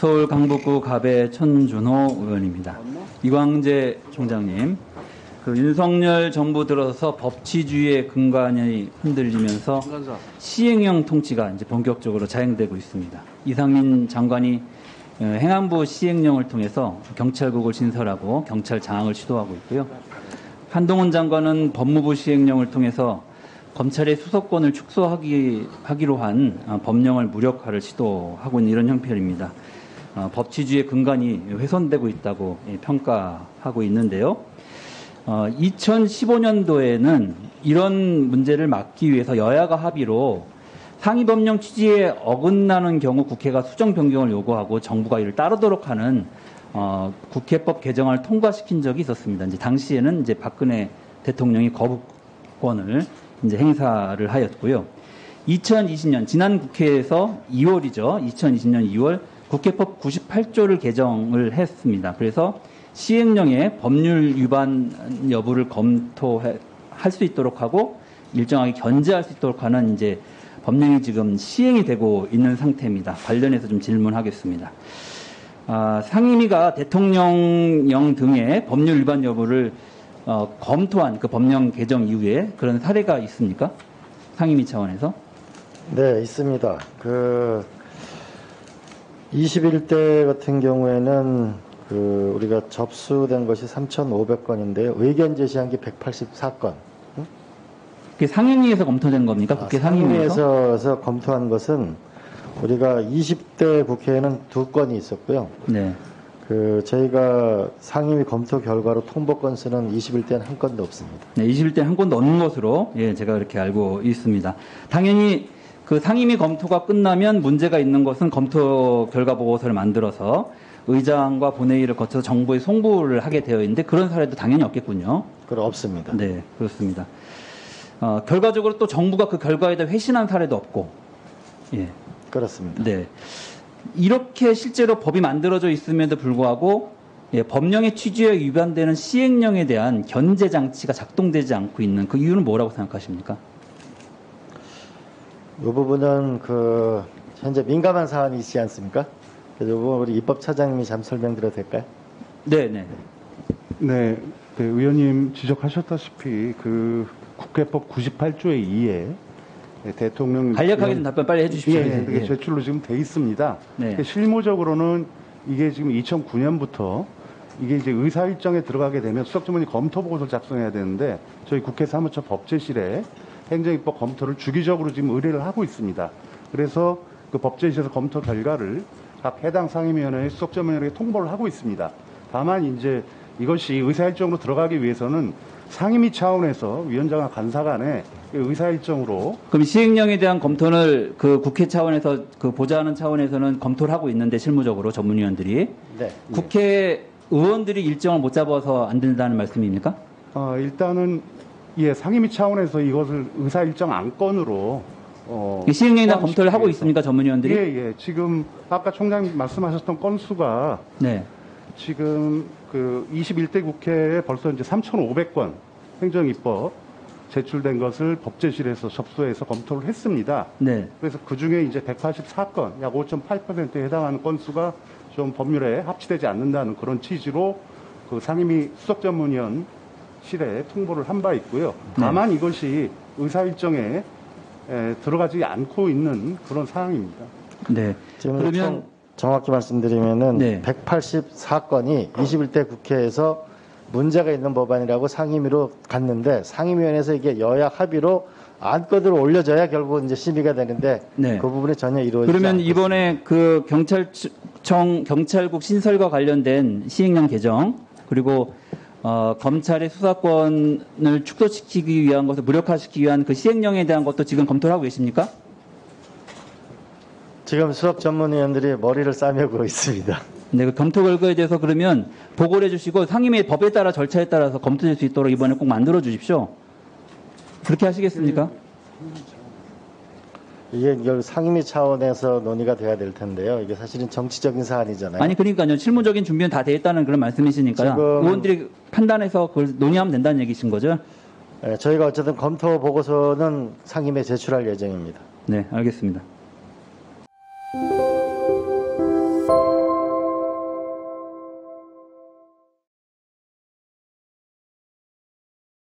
서울 강북구 갑의 천준호 의원입니다. 이광재 총장님, 윤석열 정부 들어서 법치주의의 근간이 흔들리면서 시행령 통치가 이제 본격적으로 자행되고 있습니다. 이상민 장관이 행안부 시행령을 통해서 경찰국을 신설하고 경찰 장악을 시도하고 있고요. 한동훈 장관은 법무부 시행령을 통해서 검찰의 수사권을 축소하기로 한 법령을 무력화를 시도하고 있는 이런 형편입니다. 법치주의의 근간이 훼손되고 있다고 평가하고 있는데요. 2015년도에는 이런 문제를 막기 위해서 여야가 합의로 상위법령 취지에 어긋나는 경우 국회가 수정 변경을 요구하고 정부가 이를 따르도록 하는 국회법 개정안을 통과시킨 적이 있었습니다. 이제 당시에는 이제 박근혜 대통령이 거부권을 이제 행사를 하였고요. 2020년 지난 국회에서 2월이죠. 2020년 2월 국회법 98조를 개정을 했습니다. 그래서 시행령의 법률 위반 여부를 검토할 수 있도록 하고 일정하게 견제할 수 있도록 하는 이제 법령이 지금 시행이 되고 있는 상태입니다. 관련해서 좀 질문하겠습니다. 상임위가 대통령령 등의 법률 위반 여부를 검토한 그 법령 개정 이후에 그런 사례가 있습니까? 상임위 차원에서? 네, 있습니다. 21대 같은 경우에는 우리가 접수된 것이 3,500건인데 의견 제시한 게 184건. 상임위에서 검토된 겁니까? 국회 상임위에서 검토한 것은 우리가 20대 국회에는 2건이 있었고요. 네. 저희가 상임위 검토 결과로 통보 건수는 21대는 한 건도 없습니다. 네, 21대는 한 건도 없는 것으로 제가 이렇게 알고 있습니다. 당연히 상임위 검토가 끝나면 문제가 있는 것은 검토 결과 보고서를 만들어서 의장과 본회의를 거쳐서 정부에 송부를 하게 되어 있는데 그런 사례도 당연히 없겠군요. 그럼 없습니다. 네, 그렇습니다. 결과적으로 또 정부가 그 결과에 대해 회신한 사례도 없고, 예, 그렇습니다. 네, 이렇게 실제로 법이 만들어져 있음에도 불구하고 법령의 취지에 위반되는 시행령에 대한 견제 장치가 작동되지 않고 있는 그 이유는 뭐라고 생각하십니까? 이 부분은 현재 민감한 사안이 있지 않습니까? 그래서 우리 입법 차장님이 잠시 설명드려도 될까요? 네, 의원님 지적하셨다시피 국회법 98조의 2에 대통령 간략하게 좀 답변 빨리 해주십시오. 그게 제출로 지금 돼 있습니다. 네. 실무적으로는 이게 지금 2009년부터 이게 이제 의사 일정에 들어가게 되면 수석주문이 검토 보고서를 작성해야 되는데 저희 국회 사무처 법제실에 행정입법 검토를 주기적으로 지금 의뢰를 하고 있습니다. 그래서 그 법제실에서 검토 결과를 각 해당 상임위원회 수석주문에게 통보를 하고 있습니다. 다만 이제 이것이 의사 일정으로 들어가기 위해서는 상임위 차원에서 위원장과 간사 간의 의사일정으로. 그럼 시행령에 대한 검토를 국회 차원에서 보좌하는 차원에서는 검토를 하고 있는데 실무적으로 전문위원들이. 네. 국회 의원들이 일정을 못 잡아서 안 된다는 말씀입니까? 일단은 상임위 차원에서 이것을 의사일정 안건으로. 시행령에 대한 검토를 하고 있습니까, 전문위원들이? 예. 지금 아까 총장님 말씀하셨던 건수가. 네. 지금 21대 국회에 벌써 이제 3,500건 행정입법 제출된 것을 법제실에서 접수해서 검토를 했습니다. 네. 그래서 그 중에 이제 184건, 약 5.8%에 해당하는 건수가 좀 법률에 합치되지 않는다는 그런 취지로 상임위 수석전문위원실에 통보를 한 바 있고요. 다만 이것이 의사일정에 들어가지 않고 있는 그런 상황입니다. 네. 그러면 정확히 말씀드리면은 184건이 21대 국회에서 문제가 있는 법안이라고 상임위로 갔는데 상임위원회에서 이게 여야 합의로 안건으로 올려져야 결국 이제 심의가 되는데 그 부분이 전혀 이루어지지 않습니다. 그러면 이번에 경찰국 신설과 관련된 시행령 개정 그리고 검찰의 수사권을 축소시키기 위한 것을 무력화시키기 위한 그 시행령에 대한 것도 지금 검토를 하고 계십니까? 지금 수석 전문위원들이 머리를 싸매고 있습니다. 네, 그 검토 결과에 대해서 그러면 보고를 해주시고 상임위의 법에 따라 절차에 따라서 검토될 수 있도록 이번에 꼭 만들어 주십시오. 그렇게 하시겠습니까? 이게 상임위 차원에서 논의가 돼야 될 텐데요. 이게 사실은 정치적인 사안이잖아요. 아니, 그러니까요. 실무적인 준비는 다 돼 있다는 그런 말씀이시니까요. 의원들이 판단해서 그걸 논의하면 된다는 얘기신 거죠? 네, 저희가 어쨌든 검토 보고서는 상임위에 제출할 예정입니다. 네, 알겠습니다.